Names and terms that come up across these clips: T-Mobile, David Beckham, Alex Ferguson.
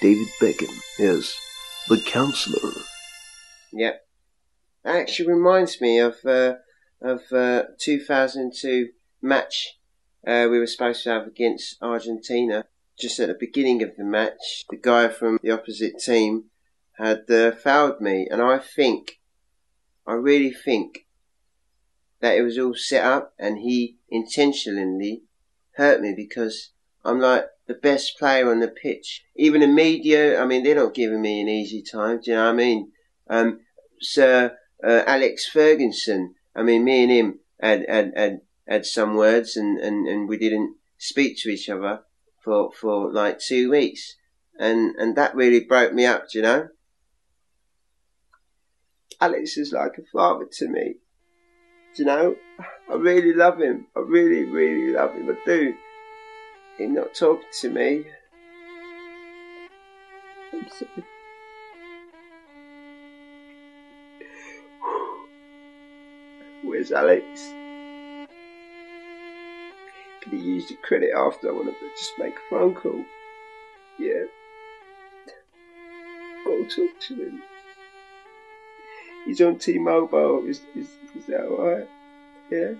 David Beckham as the counselor. Yep. That actually reminds me of 2002 match we were supposed to have against Argentina. Just at the beginning of the match, the guy from the opposite team had fouled me, and I really think that it was all set up and he intentionally hurt me, because I'm like the best player on the pitch. Even the media, I mean, they're not giving me an easy time, do you know what I mean? Sir Alex Ferguson, I mean, me and him had some words, and we didn't speak to each other for like 2 weeks, and that really broke me up, do you know? Alex is like a father to me. You know, I really love him. I really, really love him. I do. He's not talking to me. I'm sorry. Where's Alex? Can he use the credit after? I want to just make a phone call. Yeah. I'll talk to him. He's on T-Mobile, is that alright? Yeah?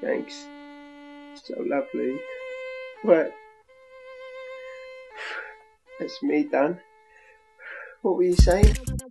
Thanks. So lovely. Right. That's me done. What were you saying?